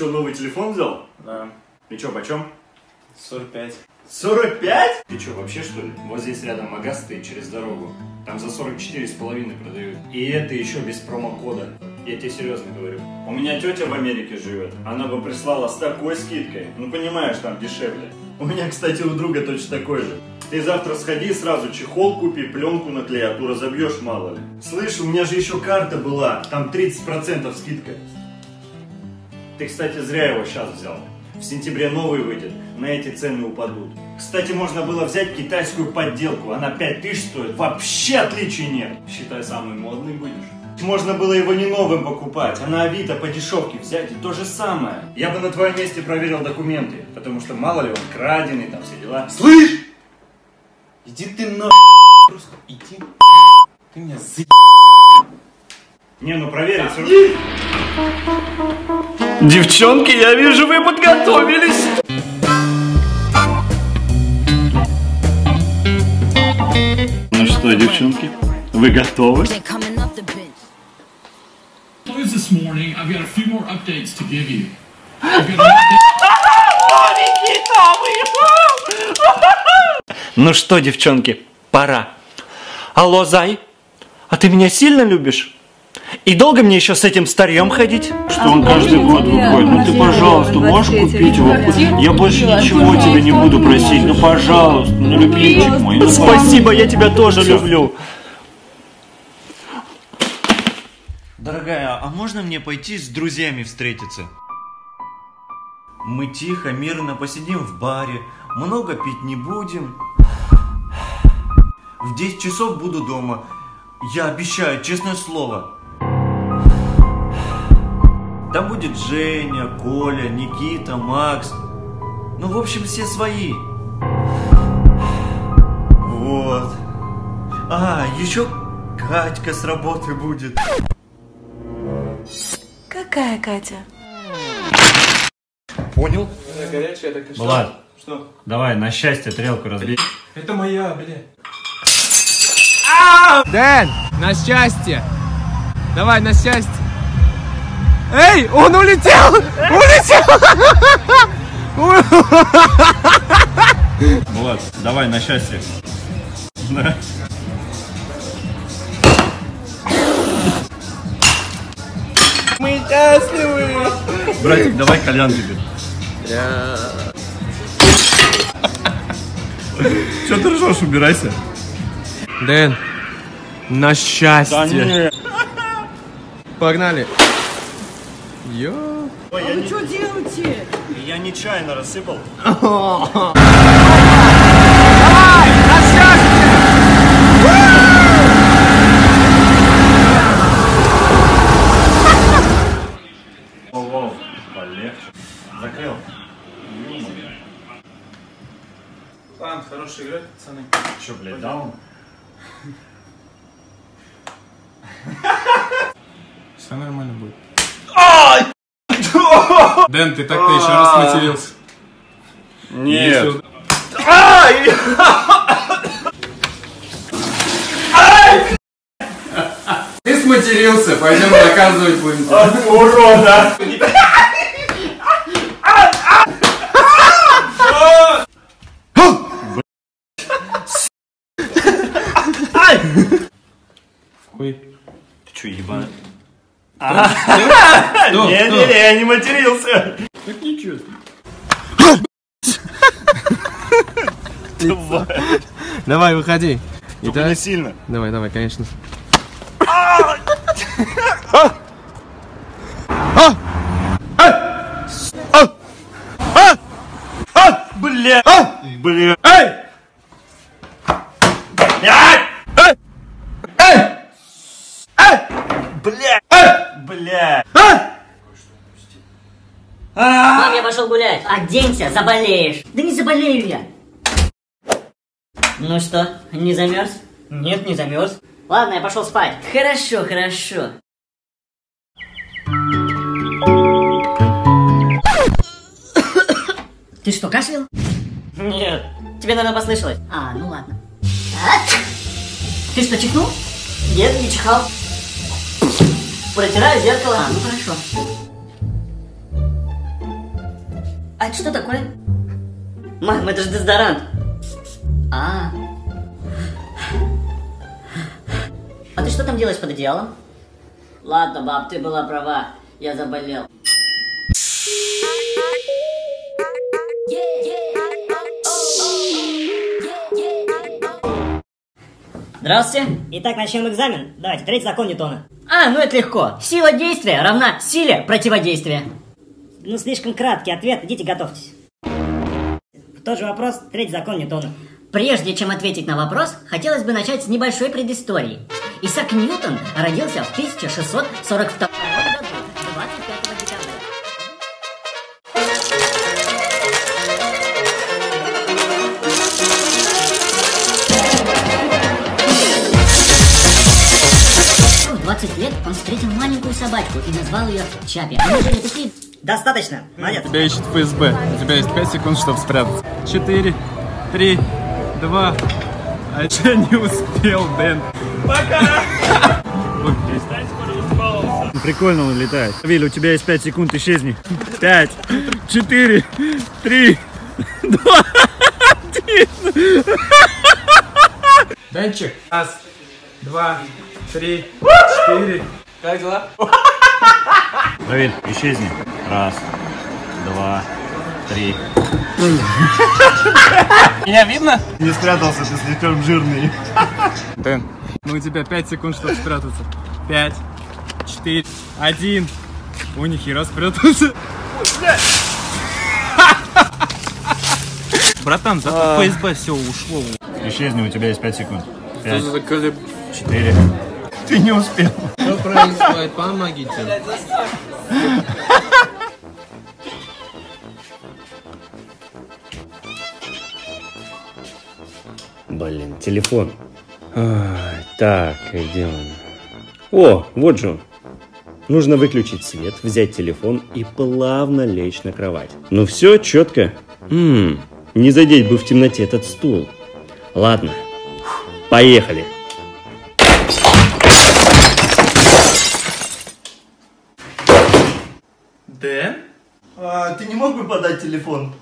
Че, новый телефон взял? Да. И че, почем? 45. 45? Ты че, вообще что ли? Вот здесь рядом Магасты через дорогу. Там за 44,5 продают. И это еще без промокода. Я тебе серьезно говорю. У меня тетя в Америке живет. Она бы прислала с такой скидкой. Ну понимаешь, там дешевле. У меня, кстати, у друга точно такой же. Ты завтра сходи, сразу чехол купи, пленку наклей, а то разобьешь мало ли. Слышь, у меня же еще карта была. Там 30% скидка. Ты, кстати, зря его сейчас взял. В сентябре новый выйдет, на эти цены упадут. Кстати, можно было взять китайскую подделку, она 5000 стоит, вообще отличий нет. Считай, самый модный будешь. Можно было его не новым покупать, а на Авито по дешевке взять и то же самое. Я бы на твоем месте проверил документы, потому что мало ли он краденый, там все дела. Слышь! Иди ты нахуй, просто иди. Ты меня за... Не, ну проверить все равно. Девчонки, я вижу, вы подготовились. Ну что, девчонки, вы готовы? Ну что, девчонки, пора. Алло, Зай, а ты меня сильно любишь? И долго мне еще с этим старьем ходить? Что он каждый год выходит? Ну ты, пожалуйста, можешь купить его? Я больше ничего тебе не буду просить. Ну, пожалуйста, ну, любимчик мой. Ну, спасибо, я тебя тоже люблю. Дорогая, а можно мне пойти с друзьями встретиться? Мы тихо, мирно посидим в баре. Много пить не будем. В 10 часов буду дома. Я обещаю, честное слово. Там будет Женя, Коля, Никита, Макс. Ну, в общем, все свои. Вот. А, еще Катька с работы будет. Какая Катя? Понял? Она горячая, так и что? Влад, что? Давай, на счастье трелку разбей. Это моя, блядь. Дэн, на счастье. Давай, на счастье. Эй, он улетел! Улетел! Влад, давай, на счастье. Да. Мы счастливы! Братик, давай кальян тебе. Че ты ржешь, убирайся. Дэн, на счастье. Да погнали. Йо. Ой, а вы что делаете? Я нечаянно рассыпал. Давай, на счастье! О, полегче. Закрыл. Там хорошая игра, пацаны. Че, блядь, даун? Все нормально будет. Дэн, ты так-то еще раз матерился. Нет. Ты сматерился, пойдем доказывать будем. Урода! Ой. Ты че, ебаный? Не-не-не, я не матерился. Так ничего. Давай, выходи. Только не сильно. Давай, давай, конечно. Бля. Бля. Бля! Бля! Мам, я пошел гулять. Оденься, заболеешь. Да не заболею я. Ну что, не замерз? Нет, не замерз. Ладно, я пошел спать. Хорошо, хорошо. Ты что, кашлял? Нет. Тебе, наверное, послышалось. А, ну ладно. Ты что, чихнул? Нет, не чихал. Протираю зеркало. А, ну хорошо. А что такое? Мам, это же дезодорант. А ты что там делаешь под одеялом? Ладно, баб, ты была права. Я заболел. Здравствуйте. Итак, начнем экзамен. Давайте, третий закон Ньютона. Ну это легко. Сила действия равна силе противодействия. Ну, слишком краткий ответ. Идите, готовьтесь. Тот же вопрос, третий закон Ньютона. Прежде чем ответить на вопрос, хотелось бы начать с небольшой предыстории. Исаак Ньютон родился в 1642 году, 25 декабря. В 20 лет он встретил маленькую собачку и назвал ее Чаппи. Они жили такие... Достаточно, молодец. Тебя ищет ФСБ. У тебя есть 5 секунд, чтобы спрятаться. 4, 3, 2... А я не успел, Дэн. Пока! Перестань, скоро успал. Прикольно он летает. Вилли, у тебя есть 5 секунд, исчезни. 5, 4, 3, 2, 1. Дэнчик. 1, 2, 3, 4. Как дела? Вилли, исчезни. 1, 2, 3. Меня видно? Не спрятался, ты слишком жирный. Дэн, ну у тебя 5 секунд, чтобы спрятаться. 5, 4, 1. У них и распрятался. Братан, зато ФСБ все ушло. Исчезни, у тебя есть 5 секунд. 5, 4. Ты не успел. Что происходит? Помогите. Блин, телефон. Так, где он? О, вот же он. Нужно выключить свет, взять телефон и плавно лечь на кровать. Ну все четко. Не задеть бы в темноте этот стул. Ладно, поехали. Дэн? Ты не мог бы подать телефон?